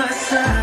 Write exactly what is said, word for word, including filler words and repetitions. my side.